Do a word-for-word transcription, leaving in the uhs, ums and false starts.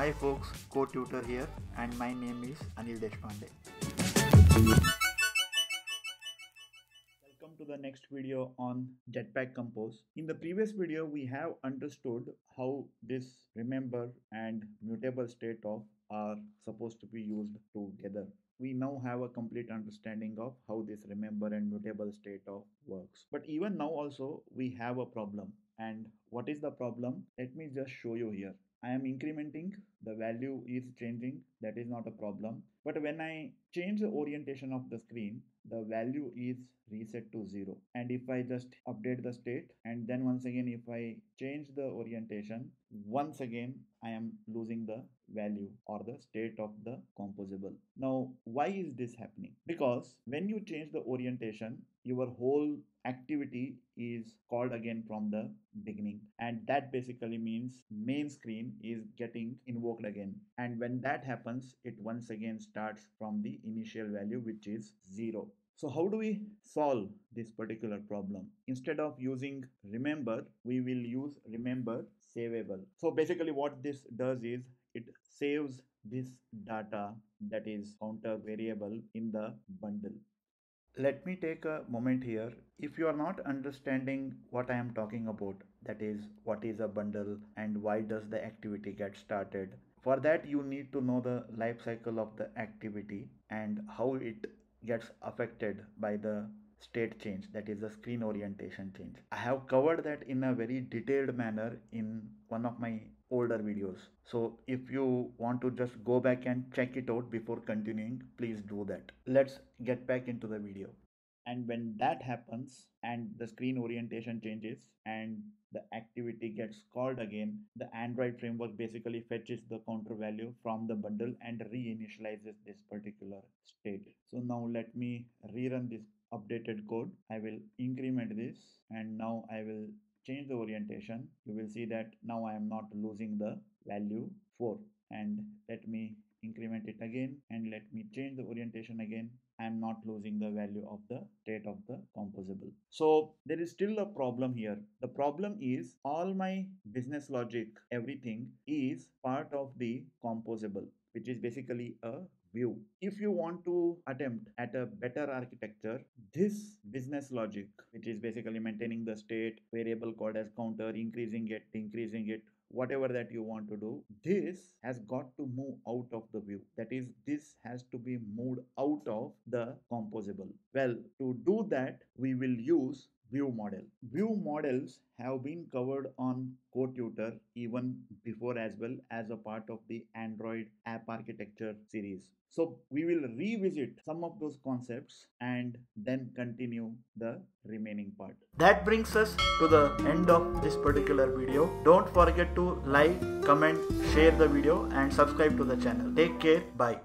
Hi folks, CodeTutor here and my name is Anil Deshpande. Welcome to the next video on Jetpack Compose. In the previous video, we have understood how this remember and mutable state of are supposed to be used together. We now have a complete understanding of how this remember and mutable state of works. But even now also, we have a problem. And what is the problem? Let me just show you here. I am incrementing, the value is changing, that is not a problem. But when I change the orientation of the screen, the value is reset to zero. And if I just update the state, and then once again, if I change the orientation, once again, I am losing the value or the state of the composable. Now, why is this happening? Because when you change the orientation, your whole activity is called again from the beginning, and that basically means main screen is getting invoked again, and when that happens, it once again starts from the initial value, which is zero. So how do we solve this particular problem? Instead of using remember, we will use rememberSaveable. So basically what this does is it saves this data, that is counter variable, in the bundle. Let me take a moment here. If you are not understanding what I am talking about, that is what is a bundle and why does the activity get started, for that you need to know the life cycle of the activity and how it gets affected by the state change, that is the screen orientation change. I have covered that in a very detailed manner in one of my older videos. So if you want to just go back and check it out before continuing, please do that. Let's get back into the video. And when that happens and the screen orientation changes and the activity gets called again, the Android framework basically fetches the counter value from the bundle and reinitializes this particular state. So now let me rerun this updated code. I will increment this and now I will change the orientation. You will see that now I am not losing the value four. And let me increment it again and let me change the orientation again. I am not losing the value of the state of the composable. So there is still a problem here. The problem is all my business logic, everything is part of the composable, which is basically a view. If you want to attempt at a better architecture, this business logic, which is basically maintaining the state, variable called as counter, increasing it, increasing it, whatever that you want to do, this has got to move out of the view. That is, this has to be moved out of the composable. Well, to do that, we will use view model. View models have been covered on CodeTutor even before as well, as a part of the Android app architecture series. So we will revisit some of those concepts and then continue the remaining part. That brings us to the end of this particular video. Don't forget to like, comment, share the video and subscribe to the channel. Take care. Bye.